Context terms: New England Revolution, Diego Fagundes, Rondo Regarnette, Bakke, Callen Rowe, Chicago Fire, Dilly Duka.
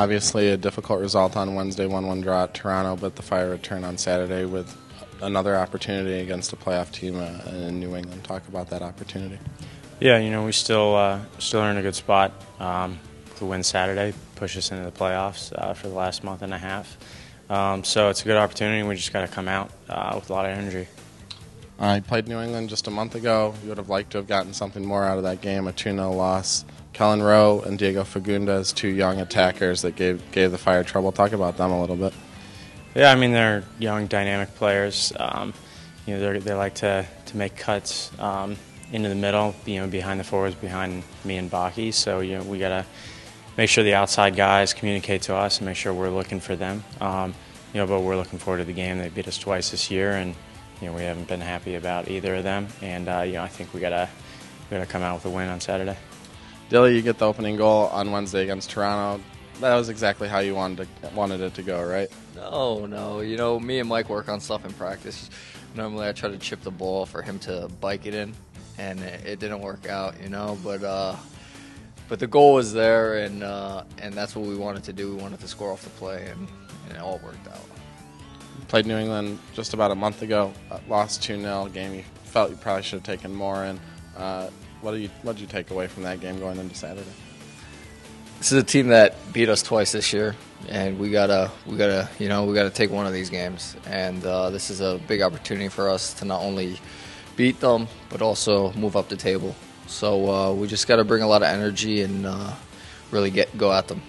Obviously a difficult result on Wednesday, 1-1 draw at Toronto, but the Fire return on Saturday with another opportunity against a playoff team in New England. Talk about that opportunity. Yeah, you know, we still are in a good spot. The win Saturday pushed us into the playoffs for the last month and a half. So it's a good opportunity. We just got to come out with a lot of energy. I played New England just a month ago. You would have liked to have gotten something more out of that game, a 2-0 loss. Callen Rowe and Diego Fagundes, two young attackers that gave the Fire trouble. Talk about them a little bit. Yeah, I mean, they're young, dynamic players. You know, they like to make cuts into the middle, you know, behind the forwards, behind me and Bakke. So, you know, we got to make sure the outside guys communicate to us and make sure we're looking for them. You know, but we're looking forward to the game. They beat us twice this year, and you know, we haven't been happy about either of them. And you know, I think we gotta come out with a win on Saturday. Dilly, you get the opening goal on Wednesday against Toronto. That was exactly how you wanted it to go, right? No. You know, me and Mike work on stuff in practice. Normally, I try to chip the ball for him to bike it in, and it didn't work out. You know, but the goal was there, and that's what we wanted to do. We wanted to score off the play, and it all worked out. Played New England just about a month ago. Lost 2-0. Game you felt you probably should have taken more in. What did you take away from that game going into Saturday? This is a team that beat us twice this year, and we gotta take one of these games. And this is a big opportunity for us to not only beat them but also move up the table. So we just gotta bring a lot of energy and really go at them.